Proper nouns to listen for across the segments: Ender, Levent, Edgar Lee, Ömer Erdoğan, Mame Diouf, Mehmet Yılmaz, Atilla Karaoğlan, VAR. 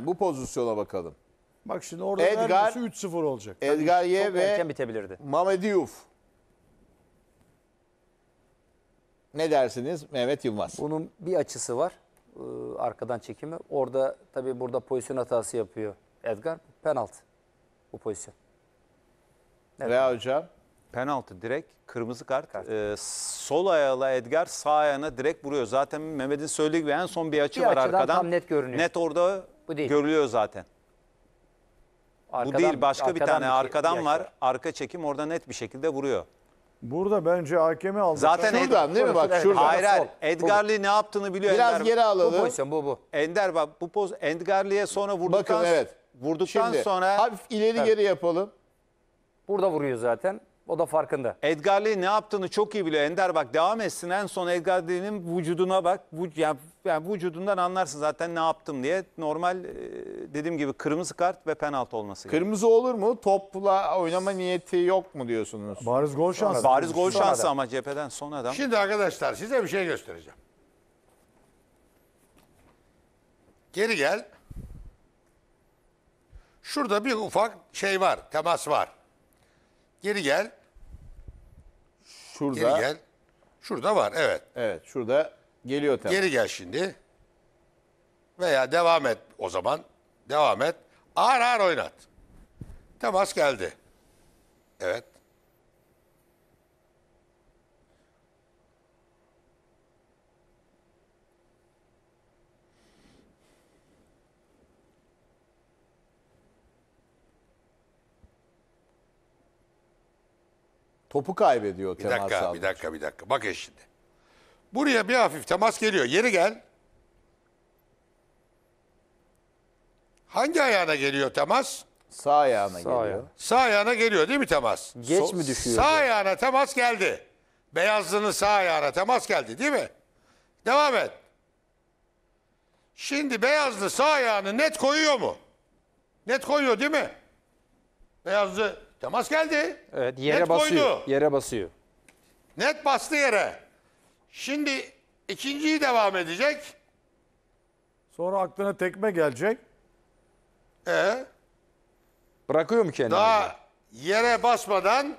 Bu pozisyona bakalım. Bak şimdi orada Edgar 3-0 olacak. Edgar Ye ve Mame Diouf. Ne dersiniz Mehmet Yılmaz? Bunun bir açısı var. Arkadan çekimi. Orada tabii burada pozisyon hatası yapıyor Edgar. Penaltı. Bu pozisyon. Evet. Veya hocam? Penaltı direkt. Kırmızı kart. Sol ayağıyla Edgar sağ ayağına direkt vuruyor. Zaten Mehmet'in söylediği gibi en son bir açı var arkadan. Tam net görünüyor. Net orada görülüyor zaten. Arkadan, bu değil başka bir tane arkadan var. Arka çekim orada net bir şekilde vuruyor. Burada bence hakemi aldı. Zaten şuradan değil mi bak şuradan. Hayır. Edgar Lee ne yaptığını biliyor. Biraz Ender, geri alalım. Bu pozisyon bu. Ender bak bu poz Edgar Lee'ye sonra vurduktan, bakın, evet. Şimdi, sonra hafif ileri geri yapalım. Burada vuruyor zaten. O da farkında. Edgar Lee ne yaptığını çok iyi biliyor. Ender bak devam etsin. En son Edgar Lee'nin vücuduna bak. Yani vücudundan anlarsın zaten ne yaptım diye. Normal dediğim gibi kırmızı kart ve penaltı olması gerekiyor. Kırmızı olur mu? Topla oynama niyeti yok mu diyorsunuz? Bariz gol şansı. Bariz gol şansı ama cepheden son adam. Şimdi arkadaşlar size bir şey göstereceğim. Geri gel. Şurada bir ufak şey var. Temas var. Geri gel. Şurada. Geri gel. Şurada var evet. Evet şurada geliyor tabii. Geri gel şimdi. Veya devam et o zaman. Devam et. Ağır ağır oynat. Temas geldi. Evet. Topu kaybediyor temas aldı. Bir dakika. Bakın şimdi. Buraya bir hafif temas geliyor. Yeri gel. Hangi ayağına geliyor temas? Sağ ayağına geliyor. Sağ ayağına geliyor değil mi temas? Geç mi düşüyor? Sağ ayağına temas geldi. Beyazlının sağ ayağına temas geldi değil mi? Devam et. Şimdi Beyazlı sağ ayağını net koyuyor mu? Net koyuyor değil mi? Beyazlı temas geldi. Evet, yere basıyor. Koydu. Yere basıyor. Net bastı yere. Şimdi ikinciyi devam edecek. Sonra aklına tekme gelecek. Bırakıyor mu kendini? Daha yere basmadan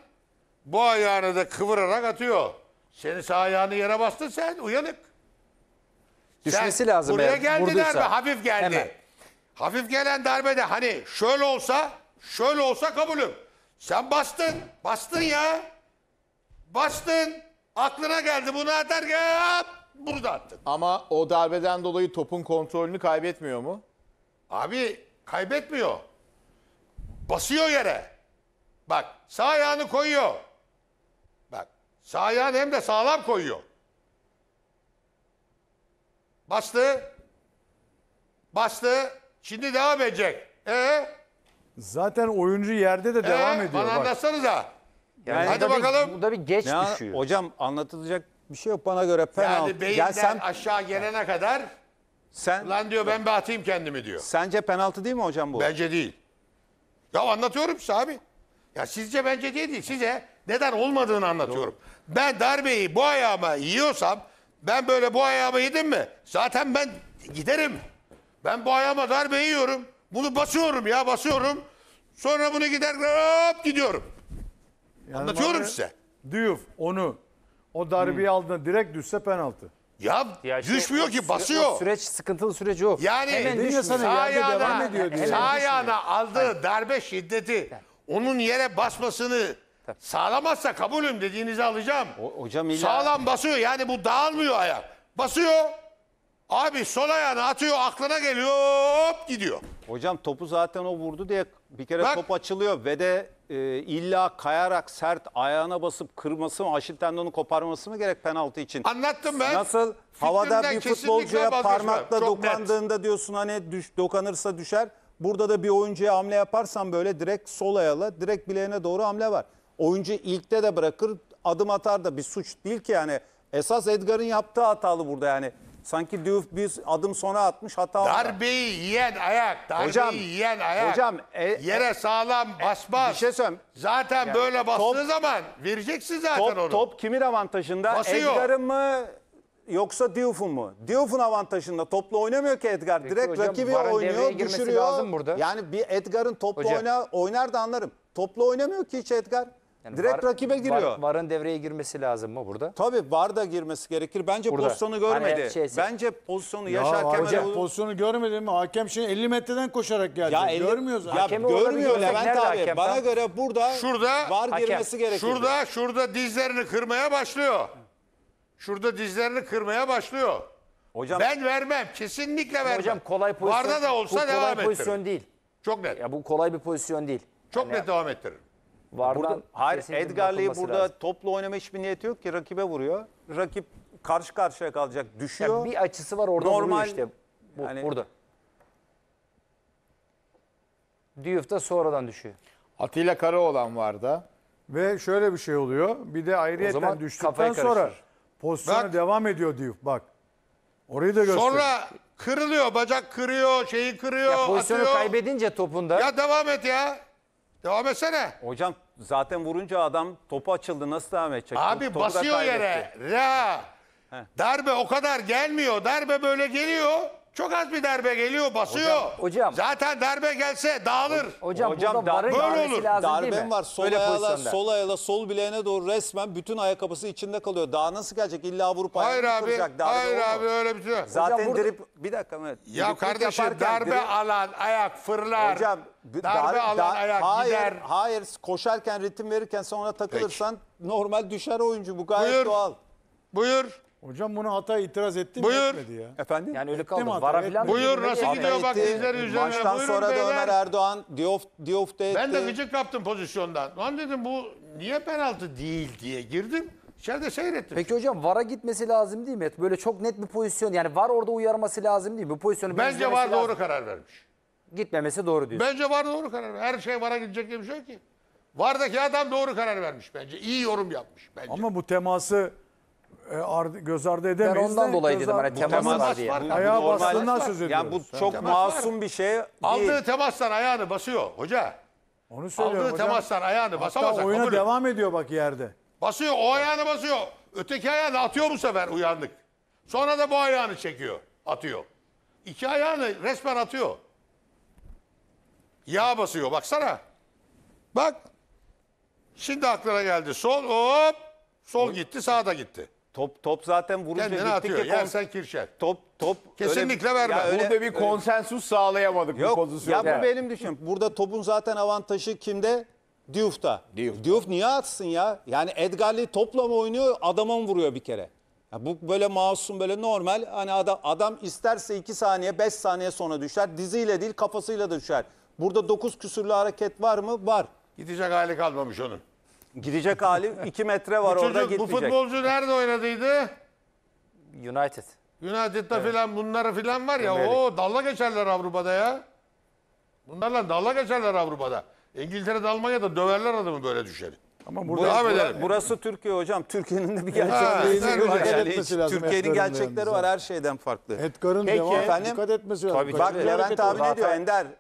bu ayağını da kıvırarak atıyor. Senin sağ ayağını yere bastın sen uyanık. Düşmesi sen lazım. Buraya geldi darbe hafif geldi. Hemen. Hafif gelen darbe de hani şöyle olsa kabulüm. Sen bastın ya. Bastın. Aklına geldi bunu atar ya. Burada attın. Ama o darbeden dolayı topun kontrolünü kaybetmiyor mu? Abi kaybetmiyor. Basıyor yere. Bak sağ ayağını koyuyor. Bak sağ ayağını hem de sağlam koyuyor. Bastı. Şimdi devam edecek. Zaten oyuncu yerde de devam ediyor. Bana anlatsanıza. Yani hadi bakalım. Burada bir geç düşüyor. Hocam anlatılacak bir şey yok bana göre. Penaltı. Yani beyinden aşağı gelene kadar lan diyor ben bir atayım kendimi diyor. Sence penaltı değil mi hocam bu? Bence değil. Ya anlatıyorum size abi. Ya sizce bence değil. Size neden olmadığını anlatıyorum. Doğru. Ben darbeyi bu ayağıma yiyorsam ben böyle bu ayağıma yedim mi? Zaten ben giderim. Ben bu ayağıma darbeyi yiyorum. Bunu basıyorum. Sonra bunu gider hop gidiyorum. Yani anlatıyorum size. Diouf o darbeyi aldığında direkt düşse penaltı. Ya düşmüyor ki basıyor. O süreç sıkıntılı süreç o. Yani sağ ayağına aldığı darbe şiddeti onun yere basmasını sağlamazsa kabulüm dediğinizi alacağım. Hocam sağlam basıyor yani bu dağılmıyor ayak. Basıyor. Abi sol ayağını atıyor aklına geliyor hop gidiyor. Hocam topu zaten o vurdu diye bir kere top açılıyor ve de illa kayarak sert ayağına basıp kırması mı aşil tendonu koparması mı gerek penaltı için? Anlattım ben. Nasıl havada bir futbolcuya parmakla dokandığında diyorsun hani dokanırsa düşer. Burada da bir oyuncuya hamle yaparsan böyle direkt sol ayağla direkt bileğine doğru hamle var. Oyuncu ilkte de bırakır adım atar da bir suç değil ki yani. Esas Edgar'ın yaptığı hatalı burada yani. Sanki Diouf bir adım sonra atmış hata. Darbeyi yiyen ayak. Hocam yere sağlam basmaz. Bir şey söyleyeyim. Zaten yani, böyle bastığı zaman vereceksin zaten onu. Top kimin avantajında? Edgar'ın mı? yoksa Diouf'un mu? Diouf'un avantajında toplu oynamıyor ki Edgar. Peki direkt hocam, rakibi oynuyor, düşürüyor. Yani bir Edgar'ın toplu oynar da anlarım. Toplu oynamıyor ki hiç Edgar. Yani direkt rakibe giriyor. VAR'ın devreye girmesi lazım mı burada? Tabii VAR da girmesi gerekir. Bence burada pozisyonu görmedi. Hani bence pozisyonu pozisyonu görmedi mi? Hakem şimdi 50 metreden koşarak geldi. Ya görmüyor zaten. Ya görmüyor Levent abi. Bana göre burada VAR girmesi gerekir. Şurada dizlerini kırmaya başlıyor. Şurada dizlerini kırmaya başlıyor. Hocam, ben vermem. Kesinlikle vermem. Hocam kolay pozisyon. VAR'da da olsa devam ettiririm. Bu kolay pozisyon değil. Çok net. Ya bu kolay bir pozisyon değil. Çok net devam ettiririm. Burada, hayır, Edgar Lee burada lazım. Toplu oynama hiçbir niyeti yok ki, rakibe vuruyor. Rakip karşı karşıya kalacak, düşüyor. Yani bir açısı var orada, normal işte. Bu, yani, burada. Diouf da sonradan düşüyor. Atilla Karaoğlan var da. Ve şöyle bir şey oluyor. Bir de ayrıyeten düştükten sonra pozisyona devam ediyor Diouf. Bak. Orayı da göster. Sonra kırılıyor, bacak kırıyor, şeyi kırıyor, ya pozisyonu atıyor. Kaybedince topunda. Ya devam et ya. Devam etsene. Hocam zaten vurunca adam topu açıldı. Nasıl devam edecek? Abi topu basıyor yere. Ya. Darbe o kadar gelmiyor. Darbe böyle geliyor. Çok az bir darbe geliyor. Basıyor. Hocam. Zaten darbe gelse dağılır. Hocam böyle olur. Darben var. Sol ayağla sol bileğine doğru resmen bütün ayakkabısı içinde kalıyor. Daha nasıl gelecek? İlla vurup ayağını tutacak. Hayır abi öyle bir şey. Zaten hocam, drip... Bir dakika Mehmet. Ya kardeşim darbe alan ayak fırlar. Hocam... Darbe alan ayak gider. Hayır, koşarken ritim verirken sonra takılırsan normal düşer oyuncu, bu gayet doğal. Buyur. Hocam buna hata itiraz etti mi? Etmedi ya. Efendim? Yani öyle kaldı. Buyur nasıl gidiyor bak izleri üzerine. Maçtan sonra da Ömer Erdoğan Diouf de etti. Ben de gıcık kaptım pozisyondan. Lan dedim bu niye penaltı değil diye girdim. İçeride seyrettim. Peki hocam VAR'a gitmesi lazım değil mi? Böyle çok net bir pozisyon, yani VAR orada uyarması lazım değil mi? Bu pozisyonu bence VAR doğru karar vermiş. Gitmemesi doğru diyor. Bence VAR doğru karar vermiş. Her şey VAR'a gidecek diye bir şey yok ki. VAR'daki adam doğru karar vermiş bence. İyi yorum yapmış bence. Ama bu teması göz ardı edemeyiz. Ben ondan dolayı dedim. Hani temas var diye. Ayağı bastığından söz ediyoruz. Yani bu çok masum bir şey değil. Aldığı temastan ayağını basıyor hoca. Onu söylüyorum hocam. Aldığı temastan ayağını basamazsa kabul. Oyuna devam ediyor bak yerde. Basıyor, o ayağını basıyor. Öteki ayağını atıyor bu sefer, uyandık. Sonra da bu ayağını çekiyor, atıyor. İki ayağını resmen atıyor. Yağ basıyor baksana. Bak. Şimdi aklına geldi. Sol hop. Sol gitti, sağa da gitti. Top zaten vurunca kendini gitti atıyor. Ki yersen kirşer. Top kesinlikle verme. Burada bir konsensus sağlayamadık bu pozisyonda. Ya bu benim düşünüm. Burada topun zaten avantajı kimde? Diouf'ta. Diouf niye atsın ya? Yani Edgar Lee topla mı oynuyor? Adama mı vuruyor bir kere? Ya bu böyle masum, böyle normal. Hani adam isterse 2 saniye 5 saniye sonra düşer. Diziyle değil kafasıyla da düşer. Burada 9 küsürlü hareket var mı? Var. Gidecek hali kalmamış onun. Gidecek hali 2 metre var, orada gitmeyecek. Bu futbolcu nerede oynadıydı? United'da filan bunlara filan var ya. O dalga geçerler Avrupa'da ya. Bunlarla dalga geçerler Avrupa'da. İngiltere'de, Almanya'da döverler adamı böyle düşeri. Ama burası Türkiye hocam. Türkiye'nin de bir gerçekliği var. Türkiye'nin gerçekleri var, her şeyden farklı. Edgar'ın devam dikkat etmesi lazım. Bak Levent abi ne diyor? Ender